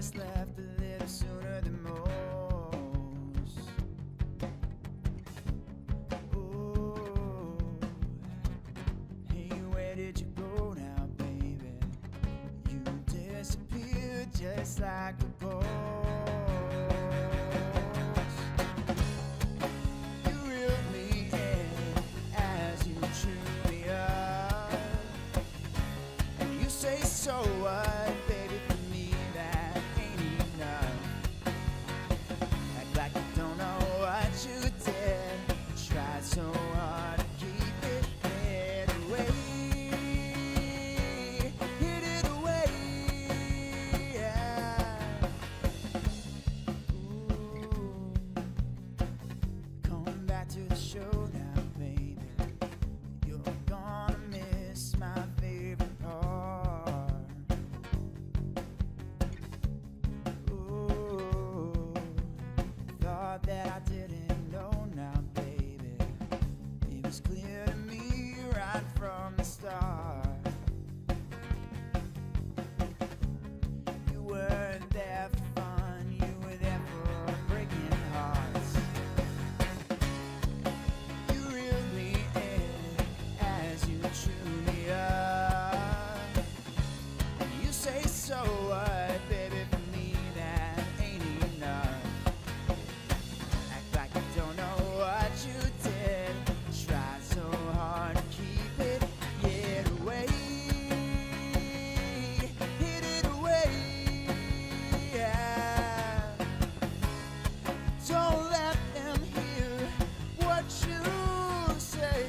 best left a little sooner than most. Ooh, hey, where did you go now, baby? You disappeared just like a ghost. So what, baby, for me that ain't enough. Act like you don't know what you did. Tried so hard to keep it hid away. Hid it away, yeah. Ooh, come back to the show now, baby. You're gonna miss my favorite part. That I didn't know now, baby. It was clear to me right from the start. You weren't there for fun, you were there for breaking hearts. You reeled me in as you chewed me up. And you say, so what, baby? For me, that ain't enough. Don't know what you did. Try so hard to keep it hid away. Hid it away, yeah. Don't let them hear what you say.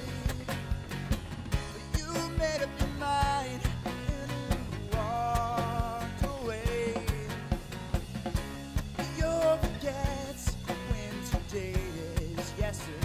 But you made up your mind and you walked away. Your regrets when today. Yes, sir.